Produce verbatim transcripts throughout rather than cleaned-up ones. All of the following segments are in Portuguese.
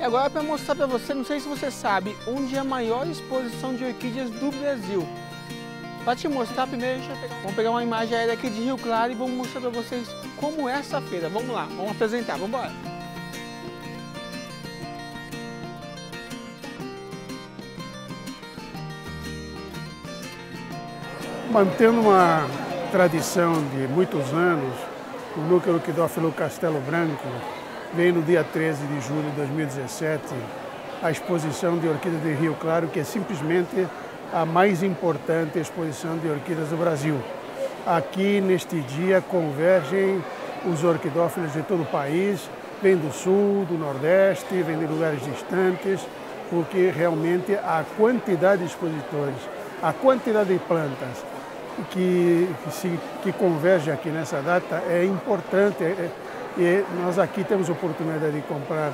E agora para mostrar para você, não sei se você sabe, onde é a maior exposição de orquídeas do Brasil. Para te mostrar primeiro, deixa eu pegar. Vamos pegar uma imagem aérea aqui de Rio Claro e vamos mostrar para vocês como é essa feira. Vamos lá, vamos apresentar, vamos embora. Mantendo uma tradição de muitos anos, o núcleo orquidófilo Castelo Branco veio no dia treze de julho de dois mil e dezessete a exposição de orquídeas de Rio Claro, que é simplesmente a mais importante exposição de orquídeas do Brasil. Aqui, neste dia, convergem os orquidófilos de todo o país, vêm do sul, do nordeste, vêm de lugares distantes, porque realmente a quantidade de expositores, a quantidade de plantas que, que, se, que converge aqui nessa data é importante. É, e nós aqui temos a oportunidade de comprar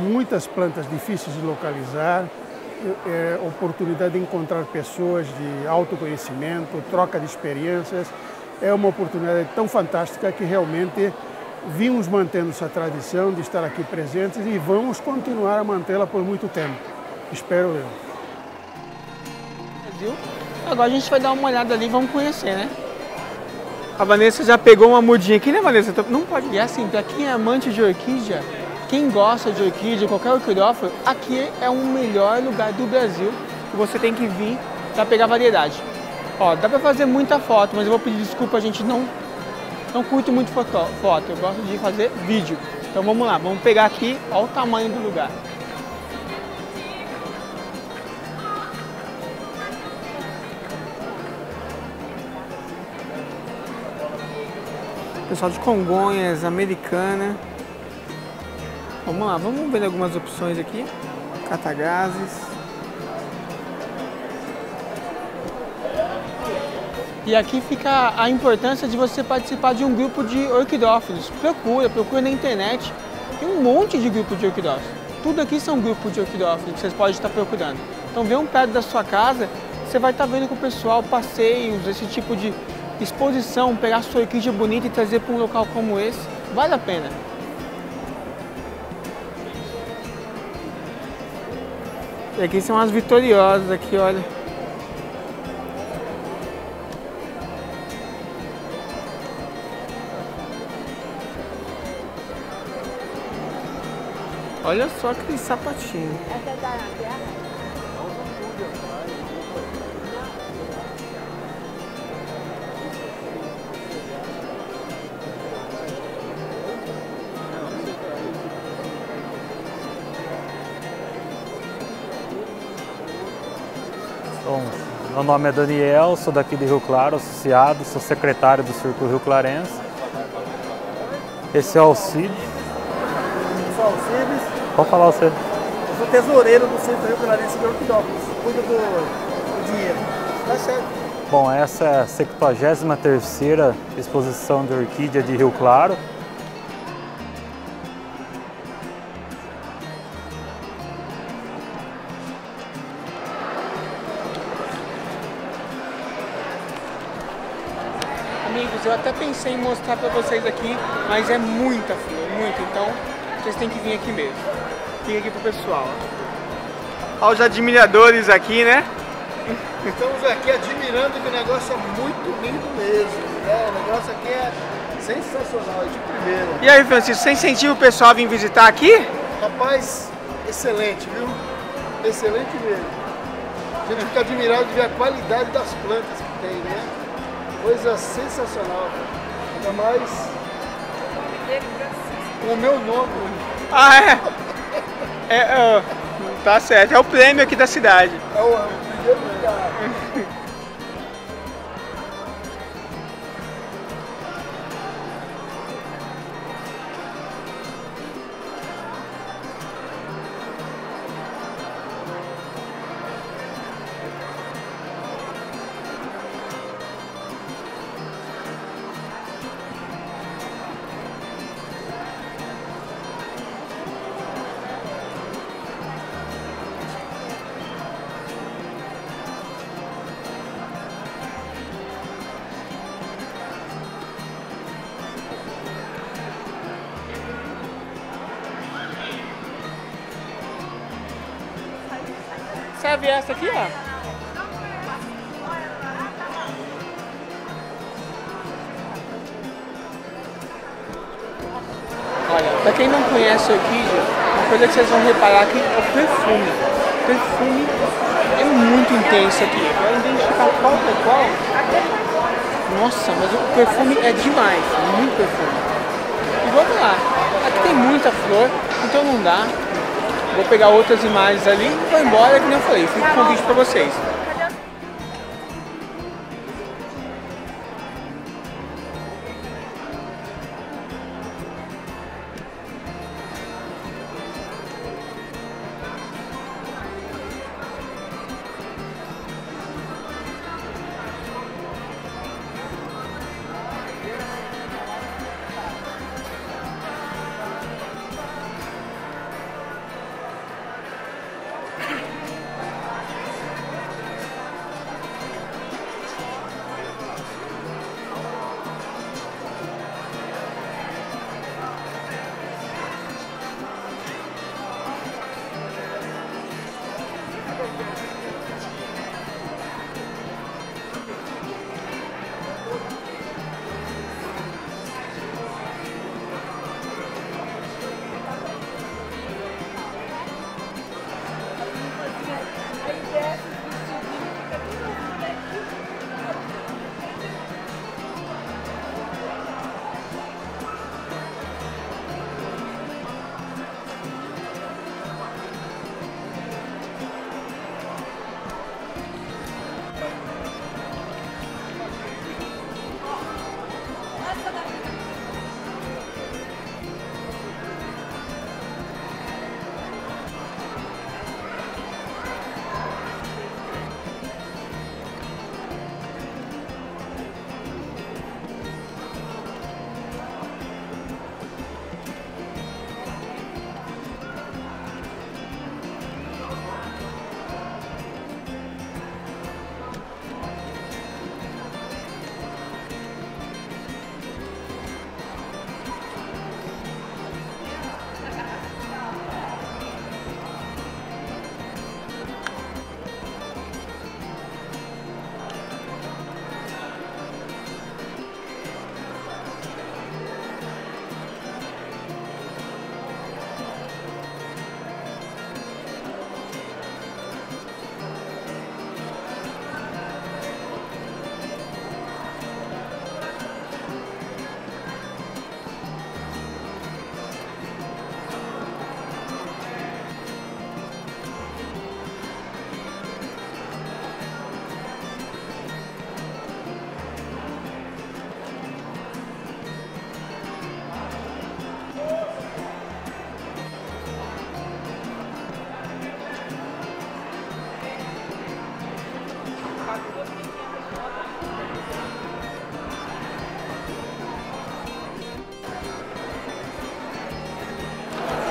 muitas plantas difíceis de localizar, é, oportunidade de encontrar pessoas de autoconhecimento, troca de experiências. É uma oportunidade tão fantástica que realmente vimos mantendo essa tradição de estar aqui presentes e vamos continuar a mantê-la por muito tempo, espero eu. Agora a gente vai dar uma olhada ali e vamos conhecer, né? A Vanessa já pegou uma mudinha aqui, né, Vanessa? Não pode... É assim, para quem é amante de orquídea, quem gosta de orquídea, qualquer orquidófilo, aqui é o melhor lugar do Brasil que você tem que vir para pegar variedade. Ó, dá para fazer muita foto, mas eu vou pedir desculpa, a gente não, não curto muito foto, foto, eu gosto de fazer vídeo. Então vamos lá, vamos pegar aqui, ó o tamanho do lugar. Pessoal de Congonhas, Americana. Vamos lá, vamos ver algumas opções aqui. Cataguases. E aqui fica a importância de você participar de um grupo de orquidófilos. Procura, procura na internet. Tem um monte de grupo de orquidófilos. Tudo aqui são grupos de orquidófilos que vocês podem estar procurando. Então vê um perto da sua casa, você vai estar vendo com o pessoal passeios, esse tipo de exposição, pegar sua orquídea bonita e trazer para um local como esse, vale a pena. E aqui são as vitoriosas, aqui, olha. Olha só aquele sapatinho. Bom, meu nome é Daniel, sou daqui de Rio Claro, associado, sou secretário do Círculo Rio Clarense. Esse é o Alcides. Eu sou Alcides. Pode falar, Alcides. Eu sou tesoureiro do Círculo Rio Clarense de Orquidópolis, cuido do, do dinheiro. Tá certo. Bom, essa é a septuagésima terceira exposição de orquídea de Rio Claro. Eu até pensei em mostrar para vocês aqui, mas é muita flor, muita, então vocês têm que vir aqui mesmo. Fica aqui pro pessoal. Olha os admiradores aqui, né? Estamos aqui admirando que o negócio é muito lindo mesmo, né? O negócio aqui é sensacional, é de primeira. E aí, Francisco, você incentiva o pessoal a vir visitar aqui? Rapaz, excelente, viu? Excelente mesmo. A gente fica admirado de ver a qualidade das plantas que tem, né? Coisa sensacional, ainda mais o meu nome. Ah, é? É, uh, tá certo, é o prêmio aqui da cidade. É o primeiro lugar. Serve essa aqui, ó. Pra quem não conhece aqui, uma coisa que vocês vão reparar aqui é o perfume. O perfume é muito intenso aqui. Pra identificar qual é qual. Nossa, mas o perfume é demais. Muito perfume. E vamos lá. Aqui tem muita flor, então não dá. Vou pegar outras imagens ali e vou embora, que nem eu falei. Fica o convite pra vocês.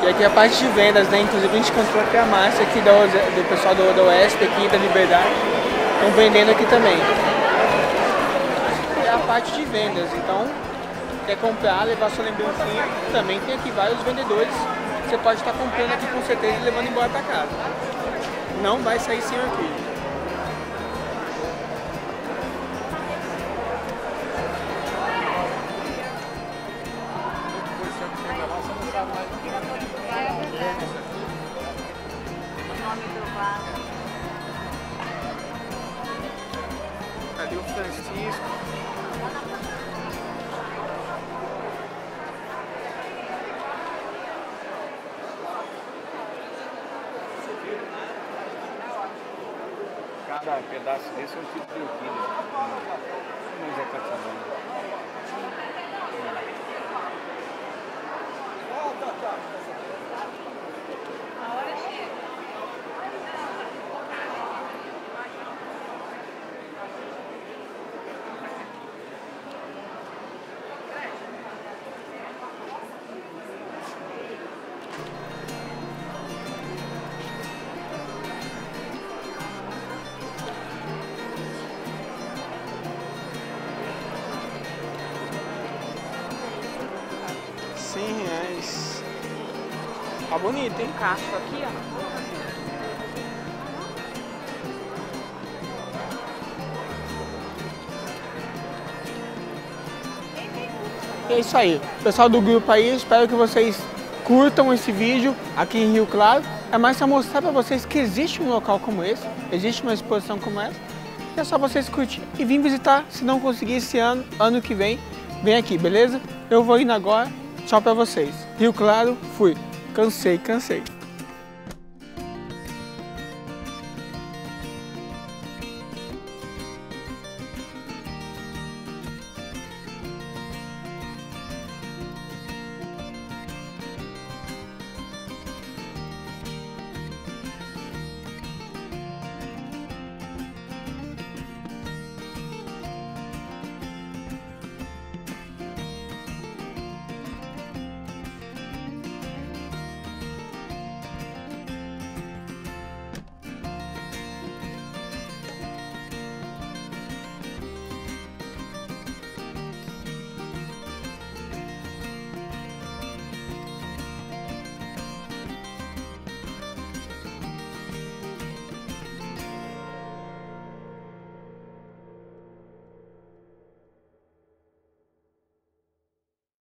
Aqui a parte de vendas, né? Inclusive a gente encontrou aqui a Márcia aqui da, do pessoal do Oda Oeste aqui, da Liberdade. Estão vendendo aqui também. E a parte de vendas, então, quer comprar, levar sua lembrancinha, também tem aqui vários vendedores. Você pode estar comprando aqui com certeza e levando embora para casa. Não vai sair sem orquídea. Cadê o Francisco? Cada pedaço desse é um tipo de orquídea. Mas é caçador. cem reais. Tá bonito, hein? Caixa aqui, ó. E é isso aí. Pessoal do grupo aí, espero que vocês curtam esse vídeo aqui em Rio Claro. É mais para mostrar para vocês que existe um local como esse, existe uma exposição como essa. É só vocês curtirem e vir visitar. Se não conseguir esse ano, ano que vem, vem aqui, beleza? Eu vou indo agora. Tchau pra vocês. Rio Claro, fui. Cansei, cansei.